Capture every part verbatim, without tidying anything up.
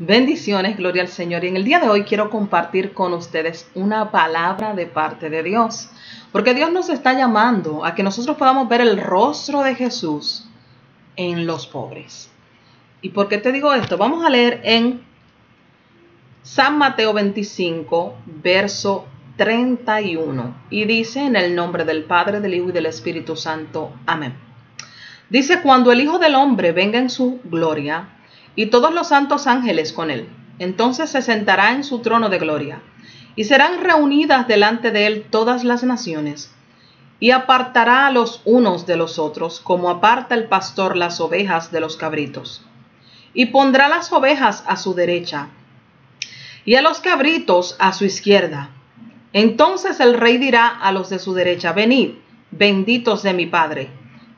Bendiciones, gloria al Señor. Y en el día de hoy quiero compartir con ustedes una palabra de parte de Dios, porque Dios nos está llamando a que nosotros podamos ver el rostro de Jesús en los pobres. ¿Y por qué te digo esto? Vamos a leer en San Mateo veinticinco, verso treinta y uno, y dice: en el nombre del Padre, del Hijo y del Espíritu Santo. Amén. Dice: cuando el Hijo del Hombre venga en su gloria y todos los santos ángeles con él, entonces se sentará en su trono de gloria, y serán reunidas delante de él todas las naciones, y apartará a los unos de los otros, como aparta el pastor las ovejas de los cabritos, y pondrá las ovejas a su derecha, y a los cabritos a su izquierda. Entonces el rey dirá a los de su derecha: venid, benditos de mi Padre,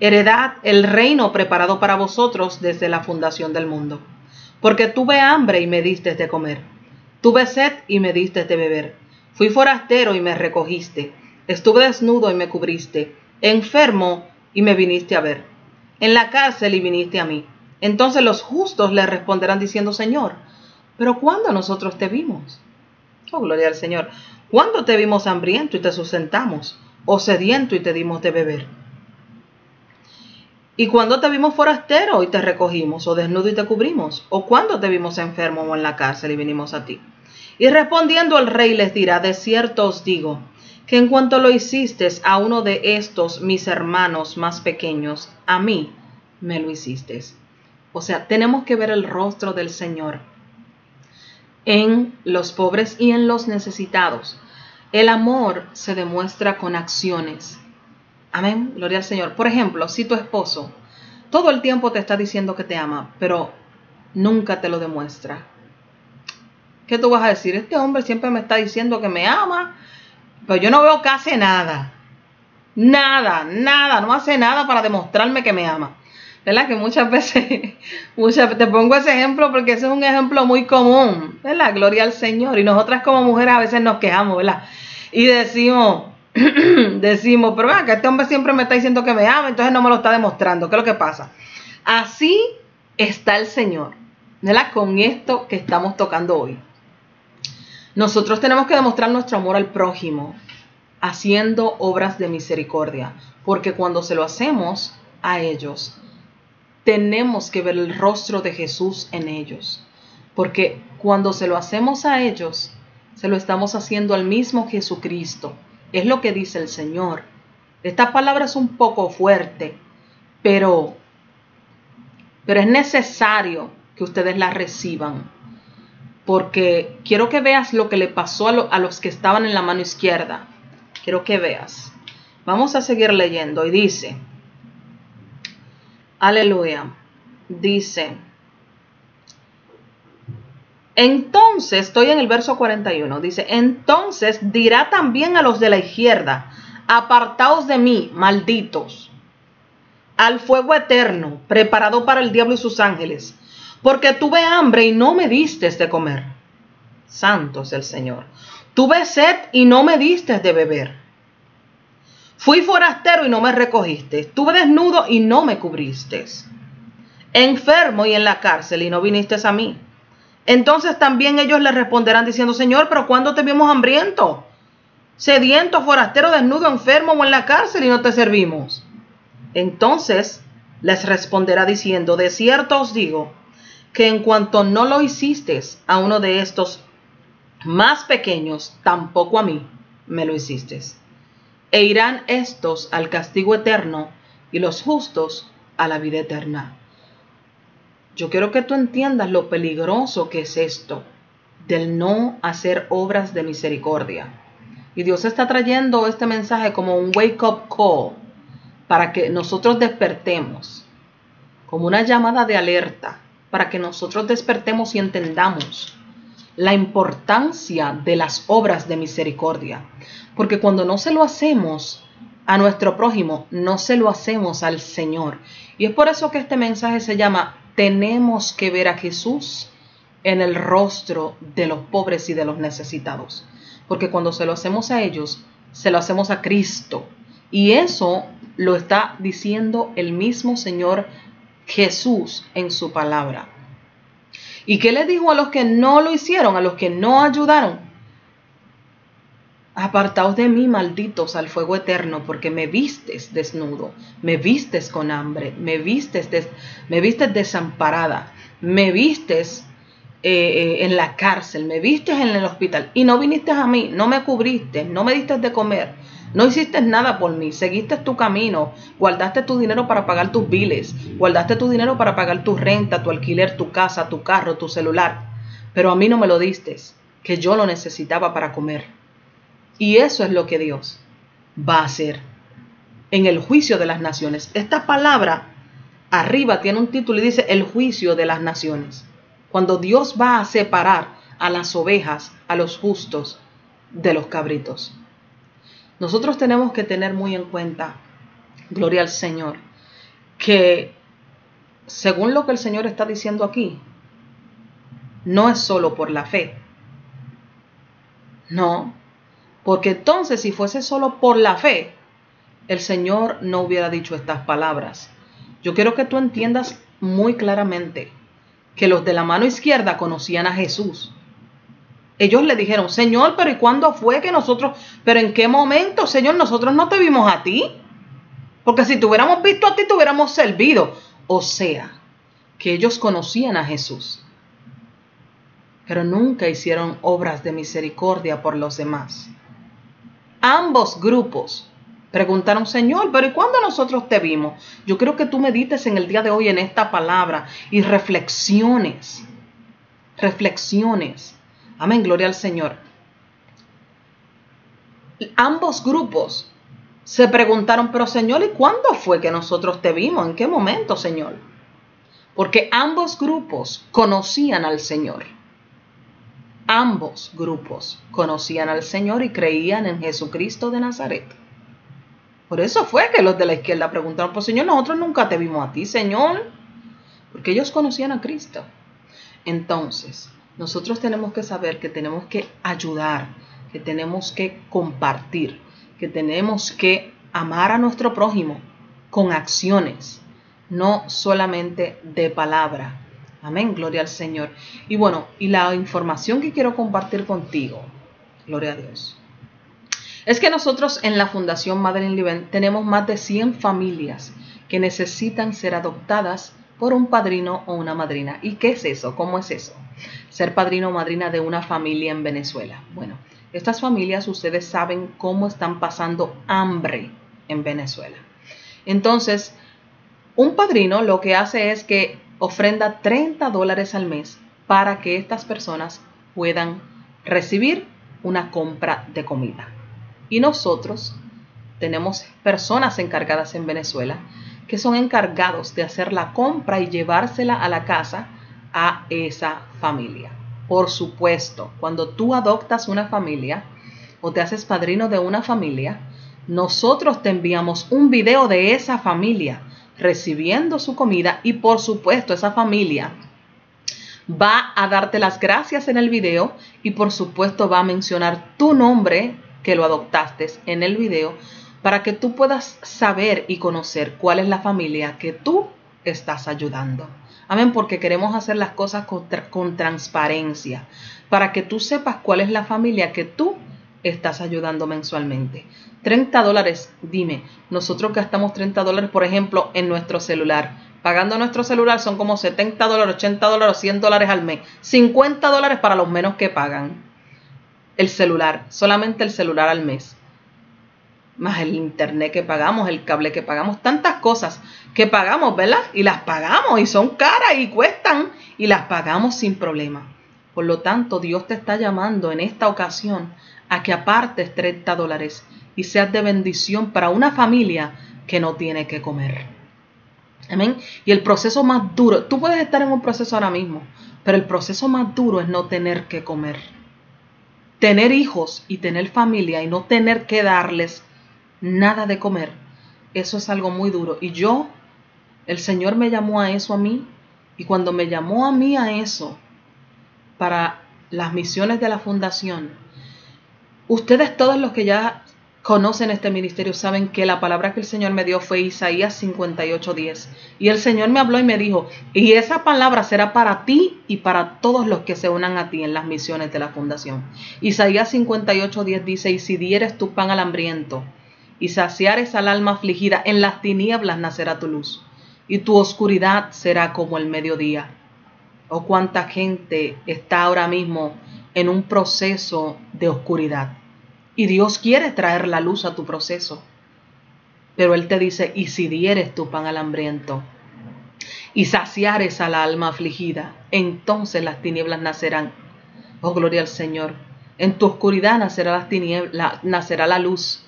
heredad el reino preparado para vosotros desde la fundación del mundo. Porque tuve hambre y me diste de comer, tuve sed y me diste de beber, fui forastero y me recogiste, estuve desnudo y me cubriste, enfermo y me viniste a ver, en la cárcel y viniste a mí. Entonces los justos le responderán diciendo: Señor, ¿pero cuándo nosotros te vimos? Oh, gloria al Señor. ¿Cuándo te vimos hambriento y te sustentamos, o sediento y te dimos de beber? ¿Y cuándo te vimos forastero y te recogimos, o desnudo y te cubrimos? ¿O cuándo te vimos enfermo o en la cárcel y vinimos a ti? Y respondiendo el rey les dirá: de cierto os digo, que en cuanto lo hiciste a uno de estos mis hermanos más pequeños, a mí me lo hiciste. O sea, tenemos que ver el rostro del Señor en los pobres y en los necesitados. El amor se demuestra con acciones. Amén, gloria al Señor. Por ejemplo, si tu esposo todo el tiempo te está diciendo que te ama, pero nunca te lo demuestra, ¿qué tú vas a decir? Este hombre siempre me está diciendo que me ama, pero yo no veo que hace nada. Nada, nada, no hace nada para demostrarme que me ama. ¿Verdad? Que muchas veces, muchas, te pongo ese ejemplo porque ese es un ejemplo muy común. ¿Verdad? Gloria al Señor. Y nosotras como mujeres a veces nos quejamos, ¿verdad? Y decimos... decimos, pero ah, que este hombre siempre me está diciendo que me ama, entonces no me lo está demostrando. ¿Qué es lo que pasa? Así está el Señor, ¿verdad? Con esto que estamos tocando hoy. Nosotros tenemos que demostrar nuestro amor al prójimo haciendo obras de misericordia, porque cuando se lo hacemos a ellos, tenemos que ver el rostro de Jesús en ellos, porque cuando se lo hacemos a ellos, se lo estamos haciendo al mismo Jesucristo. Es lo que dice el Señor. Esta palabra es un poco fuerte, pero, pero es necesario que ustedes la reciban, porque quiero que veas lo que le pasó a, lo, a los que estaban en la mano izquierda. Quiero que veas. Vamos a seguir leyendo y dice, aleluya, dice, entonces, estoy en el verso cuarenta y uno, dice: entonces dirá también a los de la izquierda: apartaos de mí, malditos, al fuego eterno, preparado para el diablo y sus ángeles, porque tuve hambre y no me diste de comer. Santo es el Señor. Tuve sed y no me diste de beber. Fui forastero y no me recogiste. Estuve desnudo y no me cubriste. Enfermo y en la cárcel y no viniste a mí. Entonces también ellos le responderán diciendo: Señor, ¿pero cuándo te vimos hambriento, sediento, forastero, desnudo, enfermo o en la cárcel y no te servimos? Entonces les responderá diciendo: de cierto os digo, que en cuanto no lo hiciste a uno de estos más pequeños, tampoco a mí me lo hiciste. E irán estos al castigo eterno y los justos a la vida eterna. Yo quiero que tú entiendas lo peligroso que es esto, del no hacer obras de misericordia. Y Dios está trayendo este mensaje como un wake-up call, para que nosotros despertemos, como una llamada de alerta, para que nosotros despertemos y entendamos la importancia de las obras de misericordia. Porque cuando no se lo hacemos a nuestro prójimo, no se lo hacemos al Señor. Y es por eso que este mensaje se llama: tenemos que ver a Jesús en el rostro de los pobres y de los necesitados. Porque cuando se lo hacemos a ellos, se lo hacemos a Cristo. Y eso lo está diciendo el mismo Señor Jesús en su palabra. ¿Y qué le dijo a los que no lo hicieron, a los que no ayudaron? Apartaos de mí, malditos, al fuego eterno, porque me vistes desnudo, me vistes con hambre, me vistes, des, me vistes desamparada, me vistes eh, eh, en la cárcel, me vistes en el hospital, y no viniste a mí, no me cubriste, no me diste de comer, no hiciste nada por mí, seguiste tu camino, guardaste tu dinero para pagar tus biles, guardaste tu dinero para pagar tu renta, tu alquiler, tu casa, tu carro, tu celular, pero a mí no me lo diste, que yo lo necesitaba para comer. Y eso es lo que Dios va a hacer en el juicio de las naciones. Esta palabra arriba tiene un título y dice el juicio de las naciones. Cuando Dios va a separar a las ovejas, a los justos, de los cabritos. Nosotros tenemos que tener muy en cuenta, gloria al Señor, que según lo que el Señor está diciendo aquí, no es solo por la fe. No. Porque entonces, si fuese solo por la fe, el Señor no hubiera dicho estas palabras. Yo quiero que tú entiendas muy claramente que los de la mano izquierda conocían a Jesús. Ellos le dijeron, Señor, pero ¿y cuándo fue que nosotros, pero en qué momento, Señor, nosotros no te vimos a ti? Porque si te hubiéramos visto a ti, te hubiéramos servido. O sea, que ellos conocían a Jesús, pero nunca hicieron obras de misericordia por los demás. Ambos grupos preguntaron, Señor, pero ¿y cuándo nosotros te vimos? Yo creo que tú medites en el día de hoy en esta palabra y reflexiones, reflexiones. Amén, gloria al Señor. Ambos grupos se preguntaron, pero Señor, ¿y cuándo fue que nosotros te vimos? ¿En qué momento, Señor? Porque ambos grupos conocían al Señor. Ambos grupos conocían al Señor y creían en Jesucristo de Nazaret. Por eso fue que los de la izquierda preguntaron, pues Señor, nosotros nunca te vimos a ti, Señor. Porque ellos conocían a Cristo. Entonces, nosotros tenemos que saber que tenemos que ayudar, que tenemos que compartir, que tenemos que amar a nuestro prójimo con acciones, no solamente de palabra. Amén, gloria al Señor. Y bueno, y la información que quiero compartir contigo, gloria a Dios, es que nosotros en la Fundación Madelyne Livent tenemos más de cien familias que necesitan ser adoptadas por un padrino o una madrina. ¿Y qué es eso? ¿Cómo es eso? Ser padrino o madrina de una familia en Venezuela. Bueno, estas familias, ustedes saben cómo están pasando hambre en Venezuela. Entonces, un padrino lo que hace es que ofrenda treinta dólares al mes para que estas personas puedan recibir una compra de comida. Y nosotros tenemos personas encargadas en Venezuela que son encargados de hacer la compra y llevársela a la casa a esa familia. Por supuesto, cuando tú adoptas una familia o te haces padrino de una familia, nosotros te enviamos un video de esa familia recibiendo su comida y por supuesto esa familia va a darte las gracias en el video y por supuesto va a mencionar tu nombre que lo adoptaste en el video para que tú puedas saber y conocer cuál es la familia que tú estás ayudando. Amén, porque queremos hacer las cosas con, tra- con transparencia para que tú sepas cuál es la familia que tú estás ayudando mensualmente. treinta dólares, dime, nosotros gastamos treinta dólares, por ejemplo, en nuestro celular. Pagando nuestro celular son como setenta dólares, ochenta dólares, cien dólares al mes. cincuenta dólares para los menos que pagan. El celular, solamente el celular al mes. Más el internet que pagamos, el cable que pagamos, tantas cosas que pagamos, ¿verdad? Y las pagamos y son caras y cuestan y las pagamos sin problema. Por lo tanto, Dios te está llamando en esta ocasión a que apartes treinta dólares. Y seas de bendición para una familia que no tiene que comer. Amén. Y el proceso más duro, tú puedes estar en un proceso ahora mismo, pero el proceso más duro es no tener que comer. Tener hijos y tener familia y no tener que darles nada de comer, eso es algo muy duro. Y yo, el Señor me llamó a eso a mí, y cuando me llamó a mí a eso, para las misiones de la fundación, ustedes todos los que ya conocen este ministerio saben que la palabra que el Señor me dio fue Isaías cincuenta y ocho diez. Y el Señor me habló y me dijo, y esa palabra será para ti y para todos los que se unan a ti en las misiones de la fundación. Isaías cincuenta y ocho diez dice, y si dieres tu pan al hambriento y saciares al alma afligida, en las tinieblas nacerá tu luz, y tu oscuridad será como el mediodía. Oh, cuánta gente está ahora mismo en un proceso de oscuridad. Y Dios quiere traer la luz a tu proceso. Pero Él te dice, y si dieres tu pan al hambriento y saciares a la alma afligida, entonces las tinieblas nacerán. Oh, gloria al Señor. En tu oscuridad nacerá las tinieblas, nacerá la luz.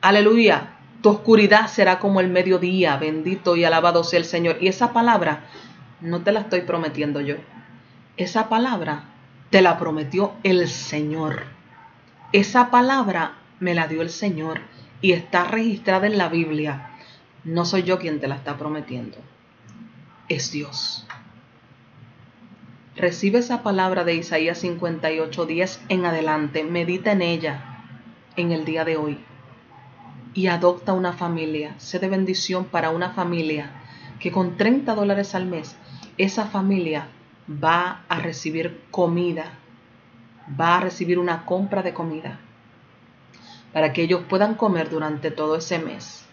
Aleluya. Tu oscuridad será como el mediodía. Bendito y alabado sea el Señor. Y esa palabra no te la estoy prometiendo yo. Esa palabra te la prometió el Señor. Esa palabra me la dio el Señor y está registrada en la Biblia. No soy yo quien te la está prometiendo. Es Dios. Recibe esa palabra de Isaías cincuenta y ocho diez en adelante. Medita en ella en el día de hoy. Y adopta una familia. Sé de bendición para una familia que con treinta dólares al mes, esa familia va a recibir comida. Va a recibir una compra de comida para que ellos puedan comer durante todo ese mes.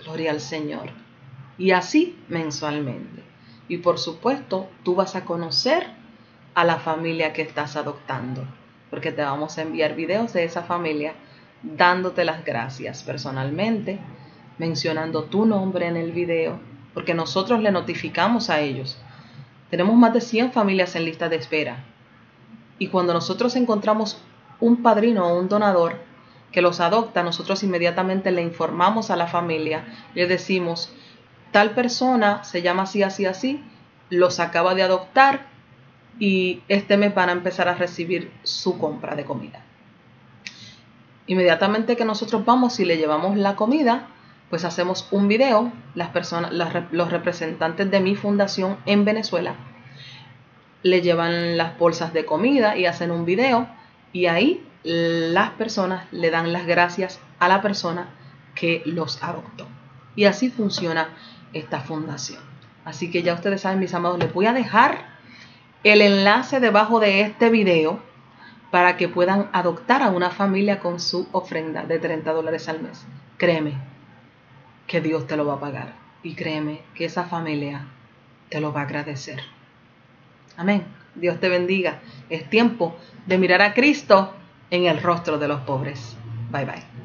Gloria al Señor. Y así mensualmente. Y por supuesto, tú vas a conocer a la familia que estás adoptando, porque te vamos a enviar videos de esa familia dándote las gracias personalmente, mencionando tu nombre en el video, porque nosotros le notificamos a ellos. Tenemos más de cien familias en lista de espera. Y cuando nosotros encontramos un padrino o un donador que los adopta, nosotros inmediatamente le informamos a la familia. Le decimos, tal persona se llama así, así, así, los acaba de adoptar y este mes van a empezar a recibir su compra de comida. Inmediatamente que nosotros vamos y le llevamos la comida, pues hacemos un video, las personas, las, los representantes de mi fundación en Venezuela, le llevan las bolsas de comida y hacen un video y ahí las personas le dan las gracias a la persona que los adoptó. Y así funciona esta fundación. Así que ya ustedes saben, mis amados, les voy a dejar el enlace debajo de este video para que puedan adoptar a una familia con su ofrenda de treinta dólares al mes. Créeme que Dios te lo va a pagar y créeme que esa familia te lo va a agradecer. Amén. Dios te bendiga. Es tiempo de mirar a Cristo en el rostro de los pobres. Bye, bye.